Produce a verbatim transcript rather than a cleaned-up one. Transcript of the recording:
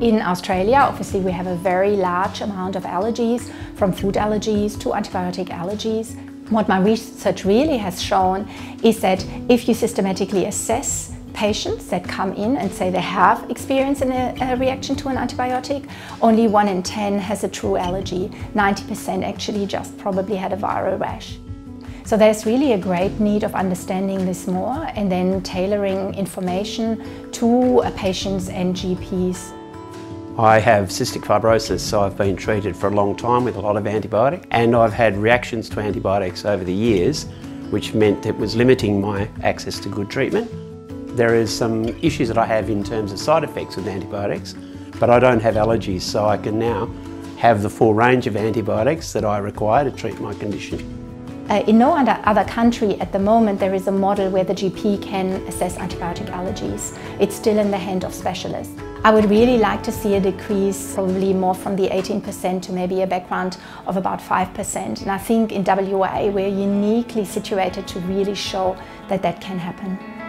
In Australia, obviously, we have a very large amount of allergies, from food allergies to antibiotic allergies. What my research really has shown is that if you systematically assess patients that come in and say they have experience in a, a reaction to an antibiotic, only one in ten has a true allergy. ninety percent actually just probably had a viral rash. So there's really a great need of understanding this more and then tailoring information to patients and G Ps. I have cystic fibrosis, so I've been treated for a long time with a lot of antibiotics, and I've had reactions to antibiotics over the years, which meant it was limiting my access to good treatment. There is some issues that I have in terms of side effects with antibiotics, but I don't have allergies, so I can now have the full range of antibiotics that I require to treat my condition. Uh, in no other country at the moment there is a model where the G P can assess antibiotic allergies. It's still in the hand of specialists. I would really like to see a decrease, probably more from the eighteen percent to maybe a background of about five percent. And I think in W A we're uniquely situated to really show that that can happen.